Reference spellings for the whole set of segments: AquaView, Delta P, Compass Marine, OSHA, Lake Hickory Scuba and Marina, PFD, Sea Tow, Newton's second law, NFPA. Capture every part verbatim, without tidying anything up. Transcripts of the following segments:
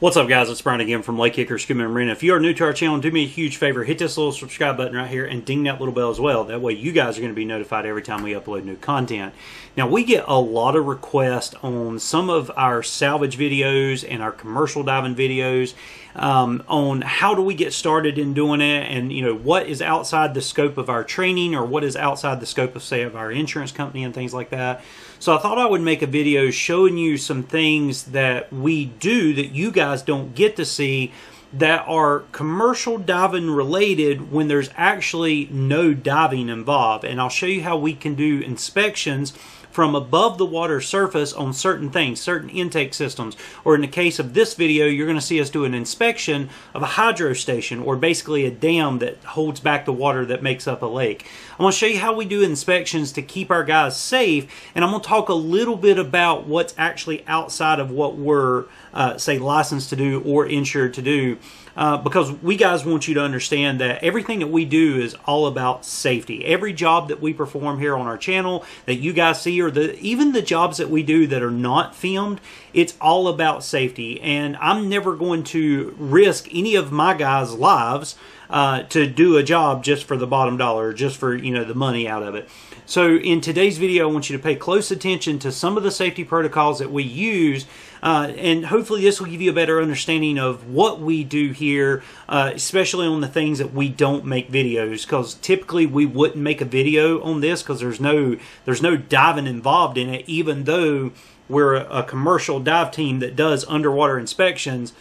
What's up, guys? It's Brian again from Lake Hickory Scuba and Marina. If you are new to our channel, do me a huge favor. Hit this little subscribe button right here and ding that little bell as well. That way you guys are going to be notified every time we upload new content. Now, we get a lot of requests on some of our salvage videos and our commercial diving videos um, on how do we get started in doing it, and you know, what is outside the scope of our training or what is outside the scope of, say, of our insurance company and things like that. So I thought I would make a video showing you some things that we do that you guys don't get to see that are commercial diving related when there's actually no diving involved. And I'll show you how we can do inspections from above the water surface on certain things, certain intake systems, or in the case of this video, you're going to see us do an inspection of a hydro station, or basically a dam that holds back the water that makes up a lake. I'm going to show you how we do inspections to keep our guys safe, and I'm going to talk a little bit about what's actually outside of what we're, uh, say, licensed to do or insured to do, uh, because we guys want you to understand that everything that we do is all about safety. Every job that we perform here on our channel that you guys see, or the even the jobs that we do that are not filmed, it's all about safety, and I'm never going to risk any of my guys' lives uh, to do a job just for the bottom dollar, just for, you know, the money out of it. So in today's video, I want you to pay close attention to some of the safety protocols that we use, uh, and hopefully this will give you a better understanding of what we do here, uh, especially on the things that we don't make videos, because typically we wouldn't make a video on this because there's no there's no diving involved in it, even though we're a commercial dive team that does underwater inspections,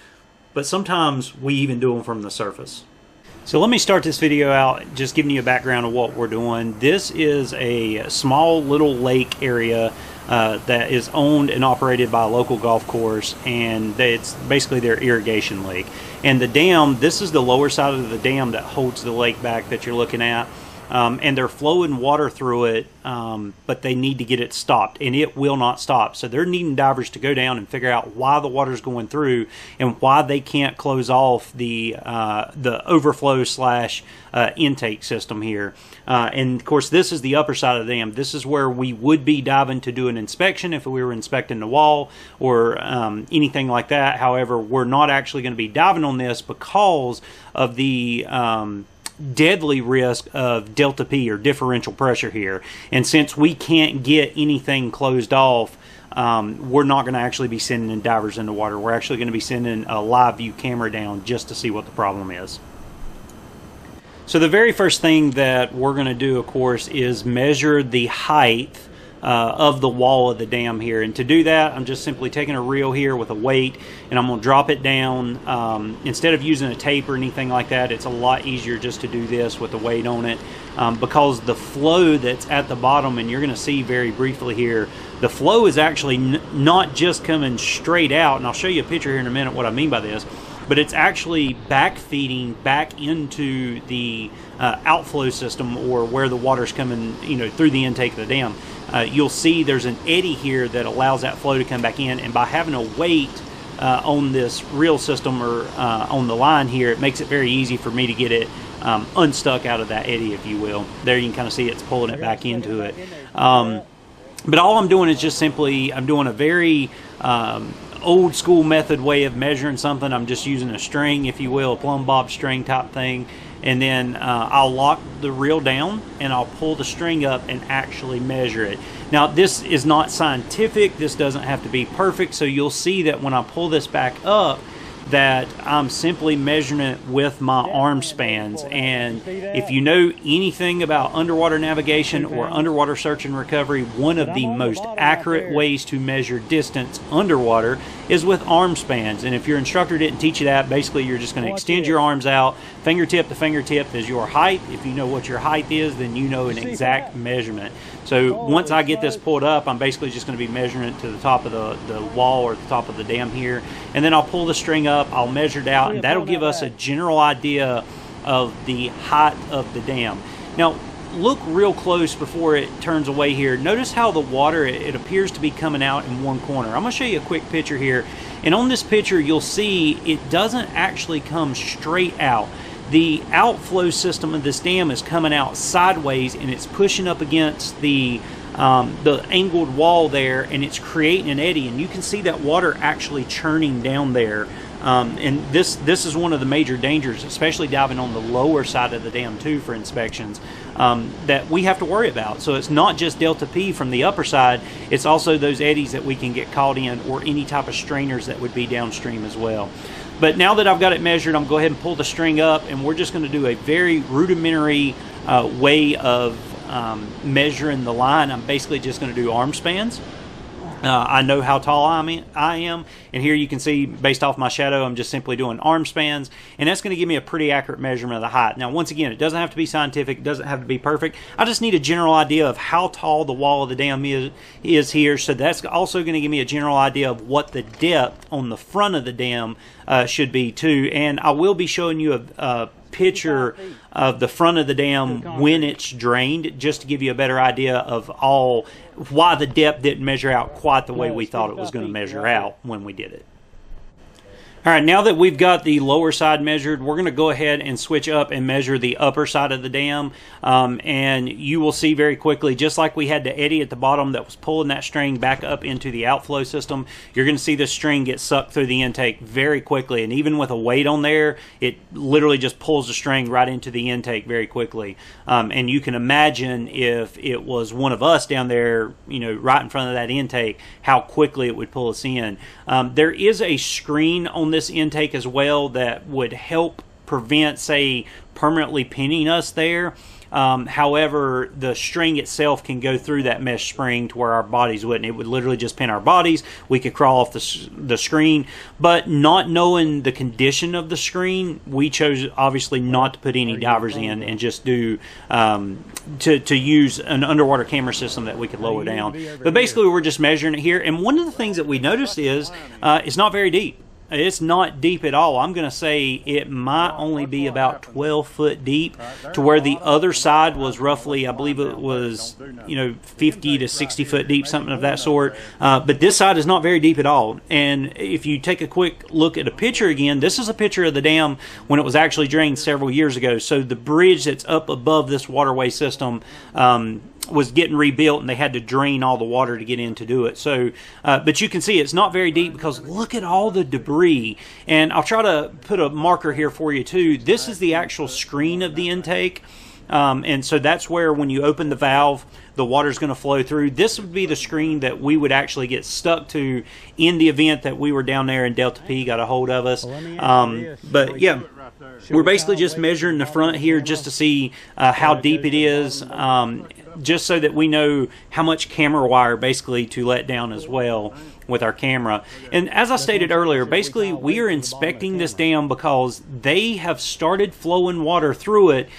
but sometimes we even do them from the surface. So let me start this video out just giving you a background of what we're doing. This is a small little lake area uh, that is owned and operated by a local golf course, and it's basically their irrigation lake. And the dam, this is the lower side of the dam that holds the lake back that you're looking at. Um, and they're flowing water through it, um, but they need to get it stopped, and it will not stop. So they're needing divers to go down and figure out why the water's going through and why they can't close off the uh, the overflow slash uh, intake system here. Uh, and of course, this is the upper side of the dam. This is where we would be diving to do an inspection if we were inspecting the wall or um, anything like that. However, we're not actually going to be diving on this because of the Um, deadly risk of Delta P, or differential pressure here. And since we can't get anything closed off, um, we're not going to actually be sending in divers in the water. We're actually going to be sending a live view camera down just to see what the problem is. So the very first thing that we're going to do, of course, is measure the height Uh, of the wall of the dam here. And to do that, I'm just simply taking a reel here with a weight, and I'm gonna drop it down. Um, instead of using a tape or anything like that, it's a lot easier just to do this with a weight on it, um, because the flow that's at the bottom, and you're gonna see very briefly here, the flow is actually n not just coming straight out, and I'll show you a picture here in a minute what I mean by this, but it's actually back feeding back into the uh, outflow system, or where the water's coming, you know, through the intake of the dam. Uh, you'll see there's an eddy here that allows that flow to come back in, and by having a weight uh, on this reel system, or uh, on the line here, it makes it very easy for me to get it um, unstuck out of that eddy, if you will. There you can kind of see it's pulling it back into it. Um, but all I'm doing is just simply, I'm doing a very um, old school method way of measuring something. I'm just using a string, if you will, a plumb bob string type thing. And then uh, I'll lock the reel down, and I'll pull the string up and actually measure it. Now, this is not scientific. This doesn't have to be perfect. So you'll see that when I pull this back up, that I'm simply measuring it with my arm spans. And if you know anything about underwater navigation or underwater search and recovery, one of the most accurate ways to measure distance underwater is with arm spans. And if your instructor didn't teach you that, basically you're just going to extend your arms out. Fingertip to fingertip is your height. If you know what your height is, then you know an exact measurement. So once I get this pulled up, I'm basically just going to be measuring it to the top of the, the wall, or the top of the dam here. And then I'll pull the string up. I'll measure it out, and that'll give us a general idea of the height of the dam. Now, look real close before it turns away here. Notice how the water, it appears to be coming out in one corner. I'm going to show you a quick picture here, and on this picture you'll see it doesn't actually come straight out. The outflow system of this dam is coming out sideways, and it's pushing up against the Um, the angled wall there, and it's creating an eddy, and you can see that water actually churning down there Um, and this this is one of the major dangers, especially diving on the lower side of the dam too for inspections, um, that we have to worry about. So it's not just Delta P from the upper side, it's also those eddies that we can get caught in, or any type of strainers that would be downstream as well. But now that I've got it measured, I'm going to go ahead and pull the string up, and we're just going to do a very rudimentary uh, way of um, measuring the line. I'm basically just going to do arm spans. Uh, I know how tall I'm, I am, and here you can see based off my shadow I'm just simply doing arm spans, and that's going to give me a pretty accurate measurement of the height. Now once again, it doesn't have to be scientific, it doesn't have to be perfect. I just need a general idea of how tall the wall of the dam is, is here, so that's also going to give me a general idea of what the depth on the front of the dam uh, should be too. And I will be showing you a, a picture of the front of the dam when it's drained, just to give you a better idea of all why the depth didn't measure out quite the way we thought it was going to measure out when we did it. All right, now that we've got the lower side measured, we're going to go ahead and switch up and measure the upper side of the dam. Um, and you will see very quickly, just like we had the eddy at the bottom that was pulling that string back up into the outflow system, you're going to see the string get sucked through the intake very quickly. And even with a weight on there, it literally just pulls the string right into the intake very quickly. Um, and you can imagine if it was one of us down there, you know, right in front of that intake, how quickly it would pull us in. Um, there is a screen on this intake as well that would help prevent, say, permanently pinning us there. Um, however, the string itself can go through that mesh spring to where our bodies wouldn't. It would literally just pin our bodies. We could crawl off the, the screen. But not knowing the condition of the screen, we chose obviously not to put any divers in and just do um, to, to use an underwater camera system that we could lower down. But basically we're just measuring it here. And one of the things that we noticed is uh, it's not very deep. It's not deep at all. I'm going to say it might only be about twelve foot deep, to where the other side was roughly, I believe it was, you know, fifty to sixty foot deep, something of that sort. Uh, but this side is not very deep at all. And if you take a quick look at a picture again, this is a picture of the dam when it was actually drained several years ago. So the bridge that's up above this waterway system um, was getting rebuilt, and they had to drain all the water to get in to do it. So, uh, but you can see it's not very deep, because look at all the debris. And I'll try to put a marker here for you too. This is the actual screen of the intake. Um, and so that's where, when you open the valve, the water's going to flow through. This would be the screen that we would actually get stuck to in the event that we were down there and Delta P got a hold of us. Um, but yeah, we're basically just measuring the front here just to see uh, how deep it is, um, just so that we know how much camera wire basically to let down as well with our camera. And as I stated earlier, basically we are inspecting this dam because they have started flowing water through it,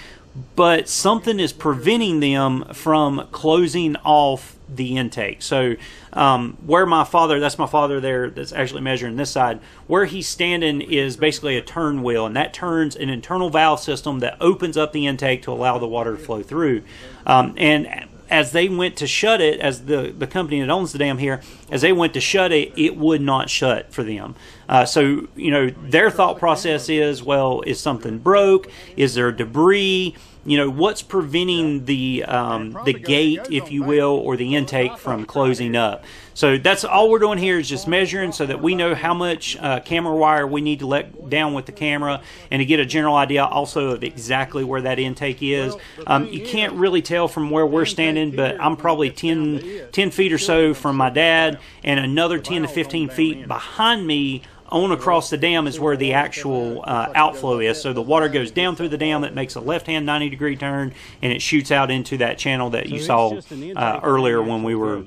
but something is preventing them from closing off the intake. So um, where my father, that's my father there that's actually measuring this side, where he's standing is basically a turn wheel, and that turns an internal valve system that opens up the intake to allow the water to flow through. Um, and as they went to shut it, as the, the company that owns the dam here, as they went to shut it, it would not shut for them. Uh, so, you know, their thought process is, well, is something broke? Is there debris? You know, what's preventing the um, the gate, if you will, or the intake from closing up? So that's all we're doing here, is just measuring so that we know how much uh, camera wire we need to let down with the camera, and to get a general idea also of exactly where that intake is. Um, you can't really tell from where we're standing, but I'm probably ten, ten feet or so from my dad, and another ten to fifteen feet behind me on across the dam is where the actual uh, outflow is. So the water goes down through the dam, it makes a left-hand ninety degree turn, and it shoots out into that channel that you saw uh, earlier when we were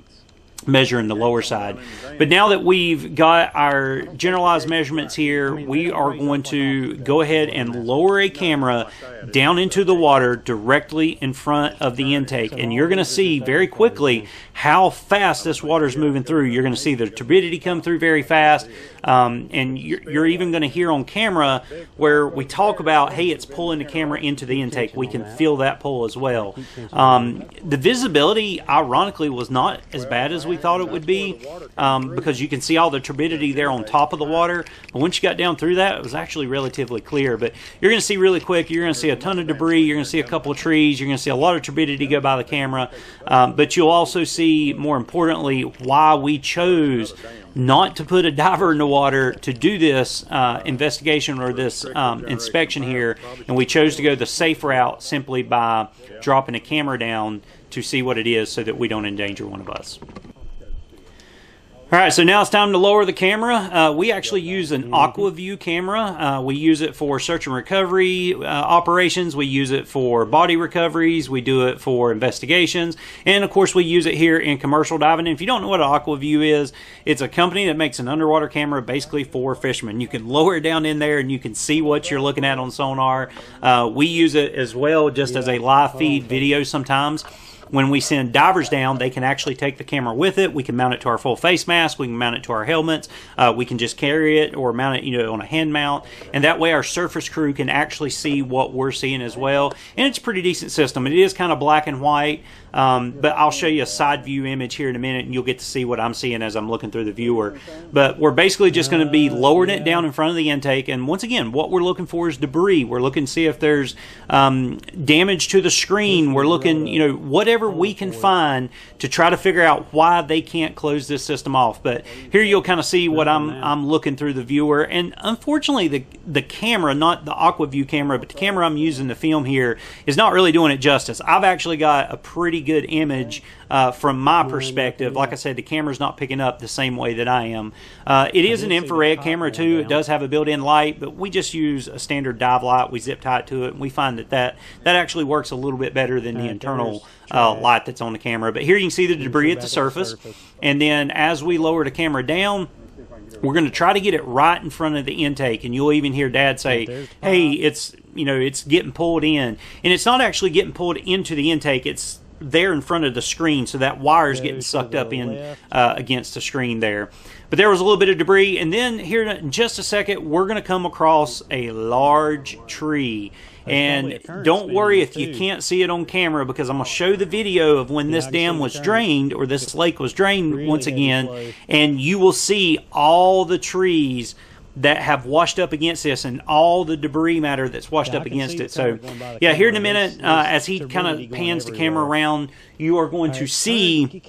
measuring the lower side. But now that we've got our generalized measurements here, we are going to go ahead and lower a camera down into the water directly in front of the intake, and you're going to see very quickly how fast this water is moving through. You're going to see the turbidity come through very fast, um, and you're, you're even going to hear on camera where we talk about, hey, it's pulling the camera into the intake. We can feel that pull as well. Um, the visibility, ironically, was not as bad as we We thought it would be, um, because you can see all the turbidity there on top of the water, but once you got down through that, it was actually relatively clear. But you're going to see really quick, you're going to see a ton of debris, you're going to see a couple of trees, you're going to see a lot of turbidity go by the camera, um, but you'll also see, more importantly, why we chose not to put a diver in the water to do this uh, investigation or this um, inspection here, and we chose to go the safe route simply by dropping a camera down to see what it is so that we don't endanger one of us. All right, so now it's time to lower the camera. Uh, we actually use an AquaView camera. Uh, we use it for search and recovery uh, operations. We use it for body recoveries. We do it for investigations. And, of course, we use it here in commercial diving. And if you don't know what AquaView is, it's a company that makes an underwater camera basically for fishermen. You can lower it down in there, and you can see what you're looking at on sonar. Uh, we use it as well just as a live feed video sometimes. When we send divers down, they can actually take the camera with it. We can mount it to our full face mask. We can mount it to our helmets. Uh, we can just carry it or mount it, you know, on a hand mount. And that way our surface crew can actually see what we're seeing as well. And it's a pretty decent system. It is kind of black and white, um, but I'll show you a side view image here in a minute, and you'll get to see what I'm seeing as I'm looking through the viewer. But we're basically just going to be lowering it down in front of the intake. And once again, what we're looking for is debris. We're looking to see if there's um, damage to the screen. We're looking, you know, whatever we can find to try to figure out why they can't close this system off. But here you'll kind of see what I'm I'm looking through the viewer, and unfortunately the the camera, not the AquaView camera, but the camera I'm using to film here is not really doing it justice. I've actually got a pretty good image uh, from my perspective. Like I said, the camera's not picking up the same way that I am. Uh, it is an infrared camera too. It does have a built-in light, but we just use a standard dive light. We zip tie it to it, and we find that that, that actually works a little bit better than the internal Uh, light that's on the camera. But here you can see the debris at the surface, and then as we lower the camera down, we're going to try to get it right in front of the intake. And you'll even hear Dad say, hey, it's, you know, it's getting pulled in. And it's not actually getting pulled into the intake, it's there in front of the screen, so that wire is getting sucked up in uh, against the screen there. But there was a little bit of debris, and then here in just a second we're going to come across a large tree. And don't worry if you can't see it on camera, because I'm going to show the video of when this dam was drained, or this lake was drained once again, and you will see all the trees that have washed up against this and all the debris matter that's washed yeah, up against it. So yeah, here in a minute, uh, as he kind of pans the camera around, you are going to see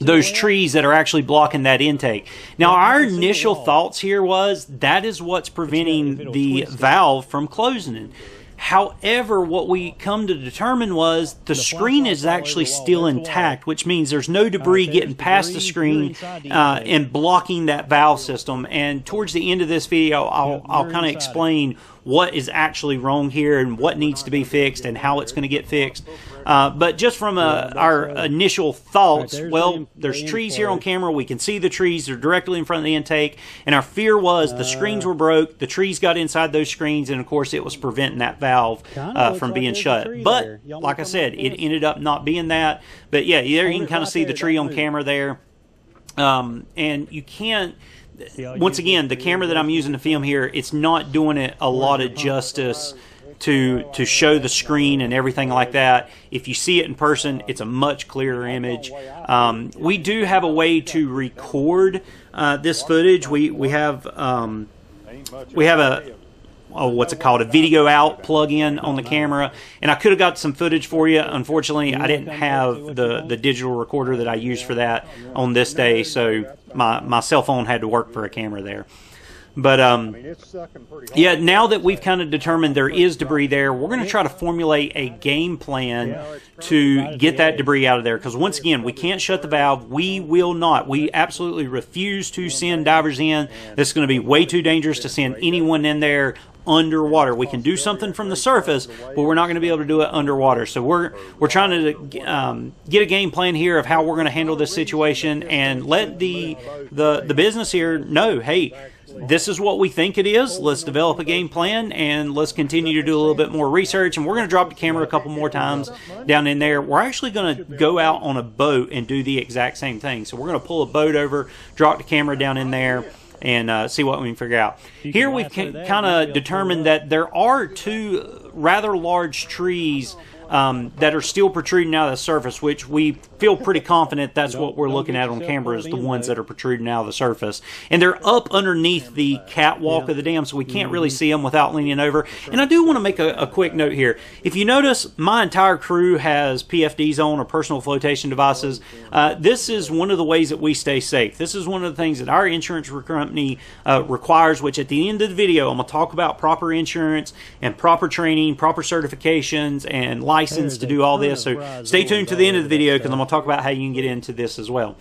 those trees that are actually blocking that intake. Now, our initial thoughts here was that is what's preventing the valve from closing. However, what we come to determine was the screen is actually still intact, which means there's no debris getting past the screen uh, and blocking that valve system. And towards the end of this video, I'll, I'll kind of explain what is actually wrong here and what needs to be fixed and how it's going to get fixed. Uh, but just from uh, our initial thoughts, well, there's trees here on camera. We can see the trees. They're directly in front of the intake. And our fear was the screens were broke. The trees got inside those screens. And, of course, it was preventing that valve uh, from being shut. But, like I said, it ended up not being that. But, yeah, there you can kind of see the tree on camera there. Um, and you can't. Once again, the camera that I'm using to film here, it's not doing it a lot of justice to to show the screen and everything like that. If you see it in person, it's a much clearer image. Um, we do have a way to record uh, this footage. We we have um, we have a. Oh, what's it called? A video out plug-in on the camera, and I could have got some footage for you. Unfortunately, I didn't have the the digital recorder that I used for that on this day, so my my cell phone had to work for a camera there. But um, yeah, now that we've kind of determined there is debris there, we're going to try to formulate a game plan to get that debris out of there. Because once again, we can't shut the valve. We will not. We absolutely refuse to send divers in. This is going to be way too dangerous to send anyone in there underwater. We can do something from the surface, but we're not going to be able to do it underwater. So we're we're trying to um, get a game plan here of how we're going to handle this situation, and let the the the business here know, hey, this is what we think it is. Let's develop a game plan, and let's continue to do a little bit more research. And we're going to drop the camera a couple more times down in there. We're actually going to go out on a boat and do the exact same thing. So we're going to pull a boat over, drop the camera down in there, and uh, see what we can figure out. Here we've kind of determined that there are two rather large trees um, that are still protruding out of the surface, which we feel pretty confident that's what we're looking at on camera, is the ones that are protruding out of the surface. And they're up underneath the catwalk of the dam, so we can't really see them without leaning over. And I do want to make a, a quick note here. If you notice, my entire crew has P F Ds on, or personal flotation devices. Uh, this is one of the ways that we stay safe. This is one of the things that our insurance company uh, requires, which at the end of the video, I'm going to talk about proper insurance and proper training, proper certifications, and license to do all this. So stay tuned to the end of the video, because I'm going to talk about how you can get into this as well.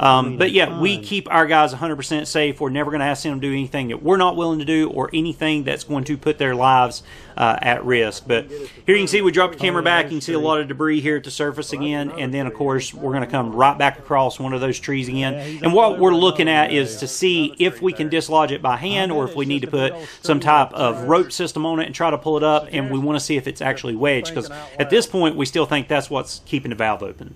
Um, but yeah, we keep our guys one hundred percent safe. We're never going to ask them to do anything that we're not willing to do, or anything that's going to put their lives uh, at risk. But here you can see we dropped the camera back. You can see a lot of debris here at the surface again. And then, of course, we're going to come right back across one of those trees again. And what we're looking at is to see if we can dislodge it by hand, or if we need to put some type of rope system on it and try to pull it up. And we want to see if it's actually wedged, because at this point, we still think that's what's keeping the valve open.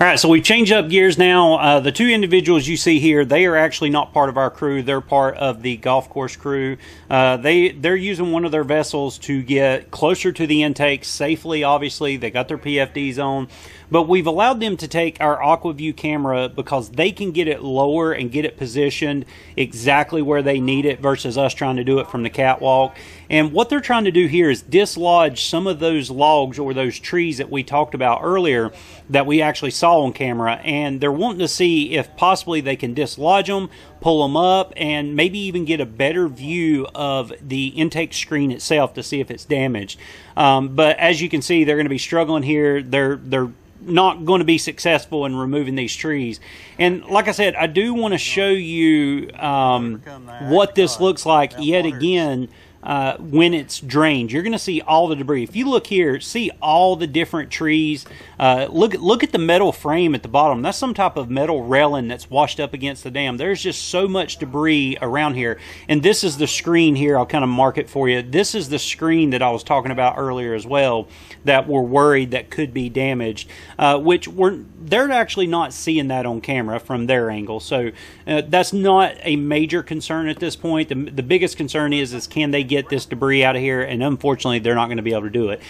All right, so we've changed up gears now. Uh, the two individuals you see here, they are actually not part of our crew. They're part of the golf course crew. Uh, they, they're using one of their vessels to get closer to the intake safely, obviously. They got their P F Ds on. But we've allowed them to take our AquaView camera, because they can get it lower and get it positioned exactly where they need it, versus us trying to do it from the catwalk. And what they're trying to do here is dislodge some of those logs or those trees that we talked about earlier that we actually saw on camera, and they're wanting to see if possibly they can dislodge them, pull them up, and maybe even get a better view of the intake screen itself to see if it's damaged. Um, but as you can see, they're going to be struggling here. They're they're not going to be successful in removing these trees. And like I said, I do want to show you um, what this looks like yet again. Uh, when it's drained, you're going to see all the debris. If you look here, see all the different trees. Uh, look, look at the metal frame at the bottom. That's some type of metal railing that's washed up against the dam. There's just so much debris around here. And this is the screen here. I'll kind of mark it for you. This is the screen that I was talking about earlier as well, that we're worried that could be damaged, uh, which we're, they're actually not seeing that on camera from their angle. So uh, that's not a major concern at this point. The, the biggest concern is, is can they get Get this debris out of here? And unfortunately, they're not going to be able to do it.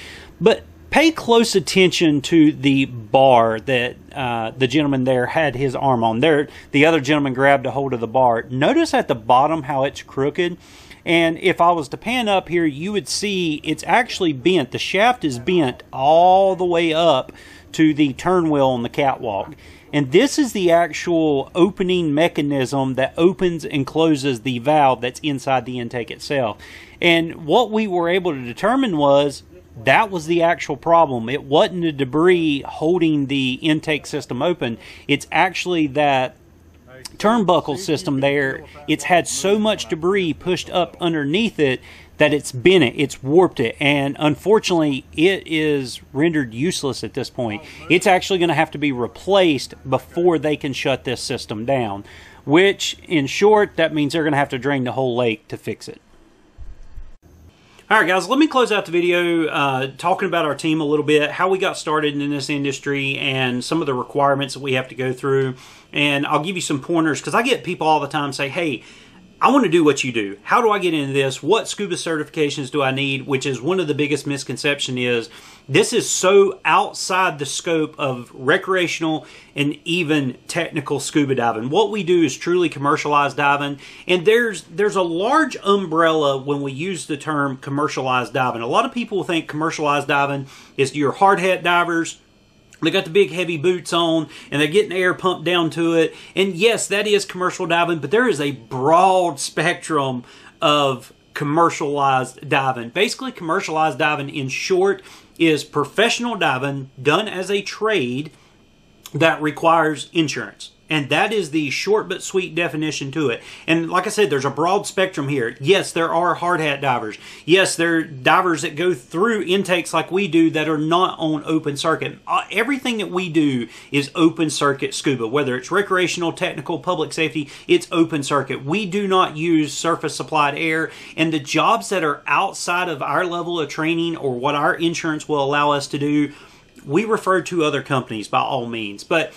But pay close attention to the bar that uh, the gentleman there had his arm on. There, the other gentleman grabbed a hold of the bar. Notice at the bottom how it's crooked. And if I was to pan up here, you would see it's actually bent. The shaft is bent all the way up to the turnwheel on the catwalk. And this is the actual opening mechanism that opens and closes the valve that's inside the intake itself. And what we were able to determine was that was the actual problem. It wasn't the debris holding the intake system open. It's actually that turnbuckle system there. It's had so much debris pushed up underneath it that it's bent it, it's warped it, and unfortunately it is rendered useless at this point. It's actually going to have to be replaced before they can shut this system down, which in short, that means they're going to have to drain the whole lake to fix it. All right, guys, let me close out the video uh, talking about our team a little bit, how we got started in this industry, and some of the requirements that we have to go through. And I'll give you some pointers, because I get people all the time say, hey, I want to do what you do. How do I get into this? What scuba certifications do I need? Which is one of the biggest misconceptions is this is so outside the scope of recreational and even technical scuba diving. What we do is truly commercialized diving, and there's there's a large umbrella when we use the term commercialized diving. A lot of people think commercialized diving is your hard hat divers. They got the big heavy boots on, and they're getting air pumped down to it. And yes, that is commercial diving, but there is a broad spectrum of commercialized diving. Basically, commercialized diving, in short, is professional diving done as a trade that requires insurance. And that is the short but sweet definition to it. And like I said, there's a broad spectrum here. Yes, there are hard hat divers. Yes, there are divers that go through intakes like we do that are not on open circuit. Everything that we do is open circuit scuba. Whether it's recreational, technical, public safety, it's open circuit. We do not use surface supplied air. And the jobs that are outside of our level of training or what our insurance will allow us to do, we refer to other companies by all means. But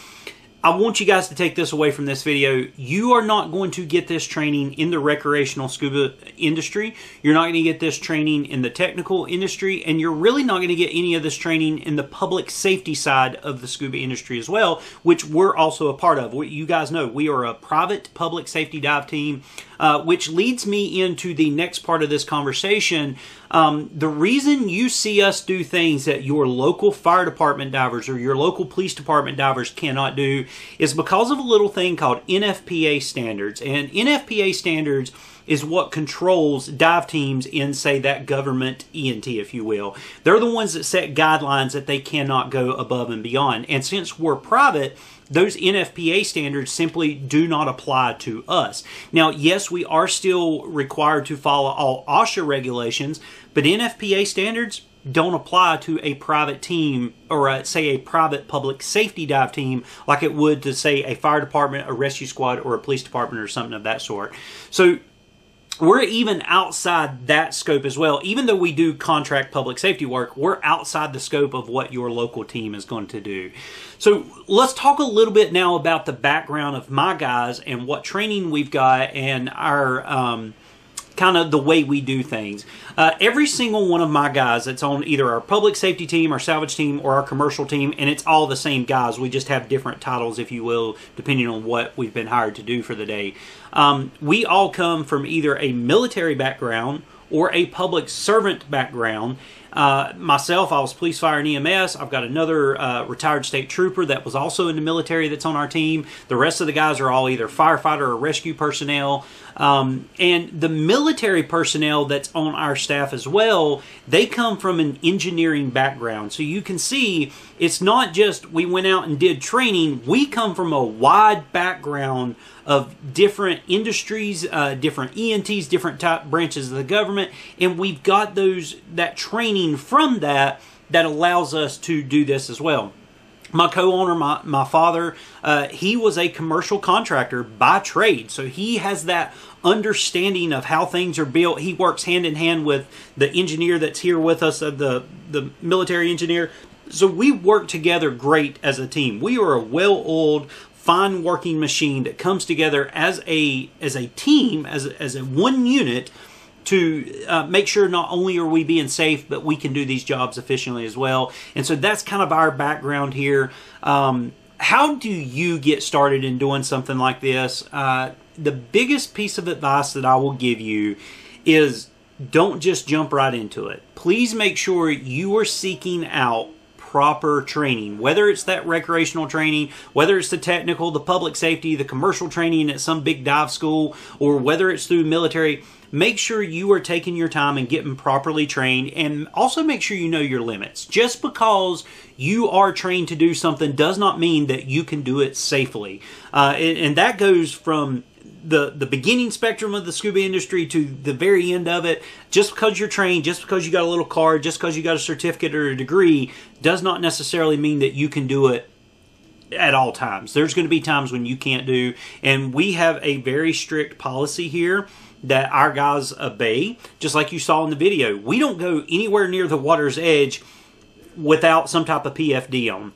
I want you guys to take this away from this video. You are not going to get this training in the recreational scuba industry. You're not going to get this training in the technical industry, and you're really not going to get any of this training in the public safety side of the scuba industry as well, which we're also a part of. You guys know we are a private public safety dive team, uh, which leads me into the next part of this conversation. Um, the reason you see us do things that your local fire department divers or your local police department divers cannot do is because of a little thing called N F P A standards. And N F P A standards is what controls dive teams in, say, that government E N T, if you will. They're the ones that set guidelines that they cannot go above and beyond. And since we're private, those N F P A standards simply do not apply to us. Now, yes, we are still required to follow all OSHA regulations, but N F P A standards don't apply to a private team or a, say a private public safety dive team like it would to, say, a fire department, a rescue squad, or a police department or something of that sort. So we're even outside that scope as well. Even though we do contract public safety work, we're outside the scope of what your local team is going to do. So let's talk a little bit now about the background of my guys and what training we've got and our um, kind of the way we do things. Uh, every single one of my guys that's on either our public safety team, our salvage team, or our commercial team, and it's all the same guys. We just have different titles, if you will, depending on what we've been hired to do for the day. Um, we all come from either a military background or a public servant background. Uh, myself, I was police, fire, and E M S. I've got another uh, retired state trooper that was also in the military that's on our team. The rest of the guys are all either firefighter or rescue personnel. Um, and the military personnel that's on our staff as well, they come from an engineering background. So you can see it's not just we went out and did training. We come from a wide background of different industries, uh, different E N Ts, different type branches of the government. And we've got those that training from that that allows us to do this as well. My co-owner, my, my father, uh, he was a commercial contractor by trade, so he has that understanding of how things are built. He works hand in hand with the engineer that's here with us, uh, the, the military engineer. So we work together great as a team. We are a well-oiled, fine working machine that comes together as a, as a team, as a, as a one unit, to uh, make sure not only are we being safe, but we can do these jobs efficiently as well. And so that's kind of our background here. Um, how do you get started in doing something like this? Uh, the biggest piece of advice that I will give you is don't just jump right into it. Please make sure you are seeking out proper training, whether it's that recreational training, whether it's the technical, the public safety, the commercial training at some big dive school, or whether it's through military. Make sure you are taking your time and getting properly trained, and also make sure you know your limits. Just because you are trained to do something does not mean that you can do it safely. Uh, and, and that goes from the, the beginning spectrum of the scuba industry to the very end of it. Just because you're trained, just because you got a little card, just because you got a certificate or a degree does not necessarily mean that you can do it at all times. There's going to be times when you can't do, and we have a very strict policy here that our guys obey, just like you saw in the video. We don't go anywhere near the water's edge without some type of P F D on.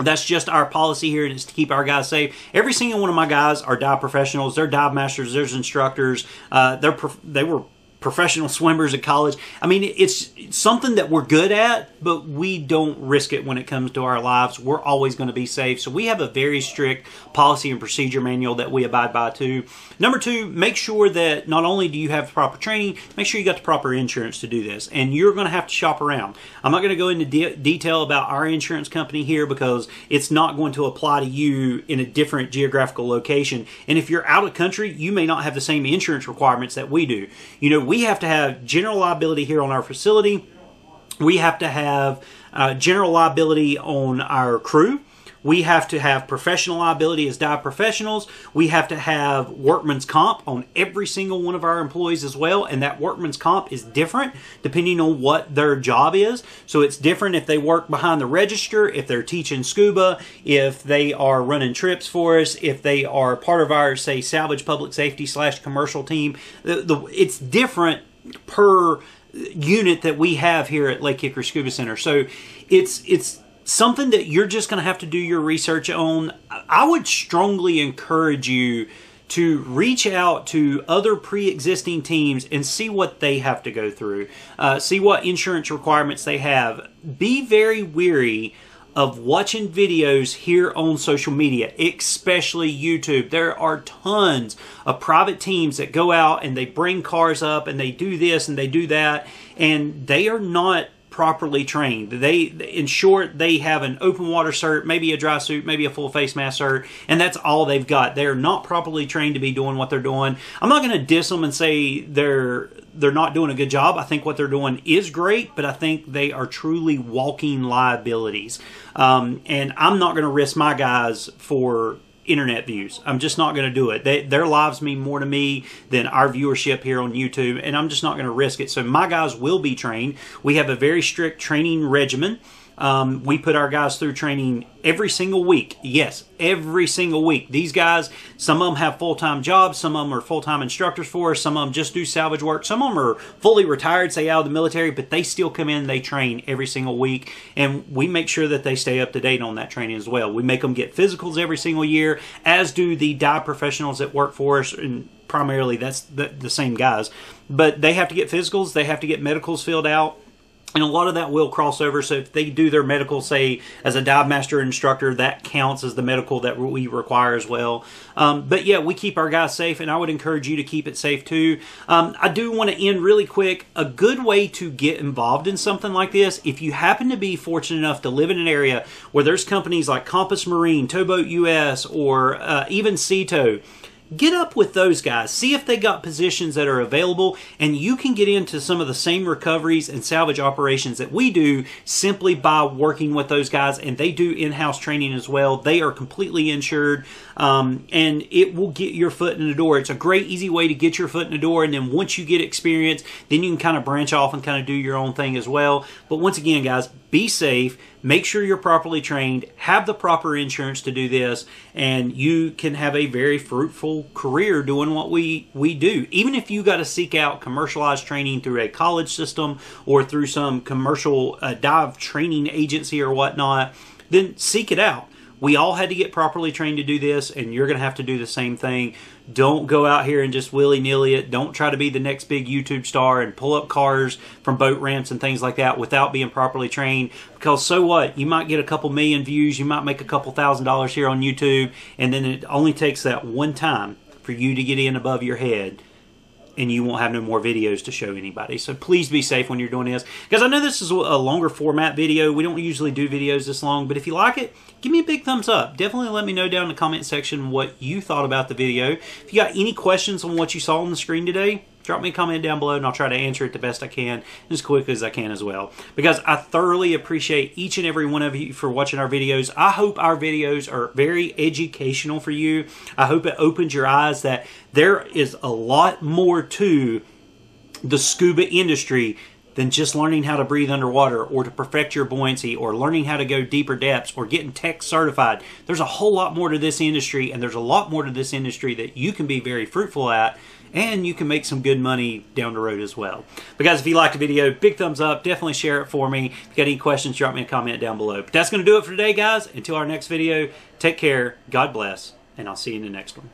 That's just our policy here, and it's to keep our guys safe. Every single one of my guys are dive professionals. They're dive masters. They're instructors. Uh, they're prof they were professional swimmers at college. I mean, it's something that we're good at, but we don't risk it when it comes to our lives. We're always going to be safe. So we have a very strict policy and procedure manual that we abide by too. Number two, make sure that not only do you have proper training, make sure you got the proper insurance to do this. And you're going to have to shop around. I'm not going to go into de detail about our insurance company here because it's not going to apply to you in a different geographical location. And if you're out of country, you may not have the same insurance requirements that we do. You know, we have to have general liability here on our facility. We have to have uh, general liability on our crew. We have to have professional liability as dive professionals. We have to have workman's comp on every single one of our employees as well. And that workman's comp is different depending on what their job is. So it's different if they work behind the register, if they're teaching scuba, if they are running trips for us, if they are part of our, say, salvage public safety slash commercial team. The, the, it's different per unit that we have here at Lake Hickory Scuba Center. So it's it's... something that you're just going to have to do your research on. I would strongly encourage you to reach out to other pre-existing teams and see what they have to go through. Uh, see what insurance requirements they have. Be very wary of watching videos here on social media, especially YouTube. There are tons of private teams that go out and they bring cars up and they do this and they do that, and they are not properly trained. They, in short, they have an open water cert, maybe a dry suit, maybe a full face mask cert, and that's all they've got. They're not properly trained to be doing what they're doing. I'm not going to diss them and say they're they're not doing a good job. I think what they're doing is great, but I think they are truly walking liabilities. Um, and I'm not going to risk my guys for internet views. I'm just not going to do it. They, their lives mean more to me than our viewership here on YouTube, and I'm just not going to risk it. So my guys will be trained. We have a very strict training regimen. Um, we put our guys through training every single week. Yes, every single week. These guys, some of them have full-time jobs. Some of them are full-time instructors for us. Some of them just do salvage work. Some of them are fully retired, say out of the military, but they still come in. They train every single week, and we make sure that they stay up to date on that training as well. We make them get physicals every single year, as do the dive professionals that work for us, and primarily that's the, the same guys. But they have to get physicals. They have to get medicals filled out. And a lot of that will cross over, so if they do their medical, say, as a dive master instructor, that counts as the medical that we require as well. Um, but yeah, we keep our guys safe, and I would encourage you to keep it safe too. Um, I do want to end really quick. A good way to get involved in something like this, if you happen to be fortunate enough to live in an area where there's companies like Compass Marine, Towboat U S, or uh, even Sea Tow, get up with those guys. See if they got positions that are available, and you can get into some of the same recoveries and salvage operations that we do simply by working with those guys, and they do in-house training as well. They are completely insured, um, and it will get your foot in the door. It's a great, easy way to get your foot in the door, and then once you get experience, then you can kind of branch off and kind of do your own thing as well. But once again, guys, be safe. Make sure you're properly trained. Have the proper insurance to do this, and you can have a very fruitful career doing what we, we do. Even if you got to seek out commercialized training through a college system or through some commercial uh, dive training agency or whatnot, then seek it out. We all had to get properly trained to do this, and you're going to have to do the same thing. Don't go out here and just willy-nilly it. Don't try to be the next big YouTube star and pull up cars from boat ramps and things like that without being properly trained. Because so what? You might get a couple million views. You might make a couple thousand dollars here on YouTube, and then it only takes that one time for you to get in above your head, and you won't have no more videos to show anybody. So please be safe when you're doing this. Because I know this is a longer format video. We don't usually do videos this long, but if you like it, give me a big thumbs up. Definitely let me know down in the comment section what you thought about the video. If you got any questions on what you saw on the screen today, drop me a comment down below, and I'll try to answer it the best I can, as quick as I can as well. Because I thoroughly appreciate each and every one of you for watching our videos. I hope our videos are very educational for you. I hope it opens your eyes that there is a lot more to the scuba industry than just learning how to breathe underwater, or to perfect your buoyancy, or learning how to go deeper depths, or getting tech certified. There's a whole lot more to this industry, and there's a lot more to this industry that you can be very fruitful at, and you can make some good money down the road as well. But guys, if you liked the video, big thumbs up. Definitely share it for me. If you got any questions, drop me a comment down below. But that's going to do it for today, guys. Until our next video, take care, God bless, and I'll see you in the next one.